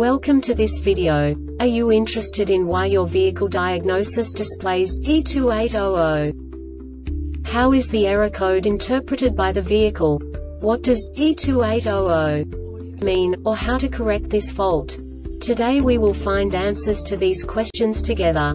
Welcome to this video. Are you interested in why your vehicle diagnosis displays P2800? How is the error code interpreted by the vehicle? What does P2800 mean, or how to correct this fault? Today we will find answers to these questions together.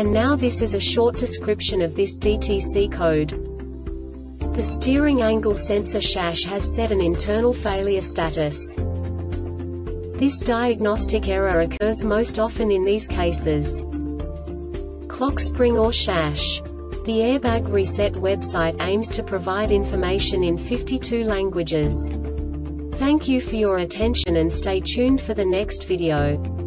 And now this is a short description of this DTC code. The steering angle sensor SAS has set an internal failure status. This diagnostic error occurs most often in these cases: Clockspring or SAS. The Airbag Reset website aims to provide information in 52 languages. Thank you for your attention and stay tuned for the next video.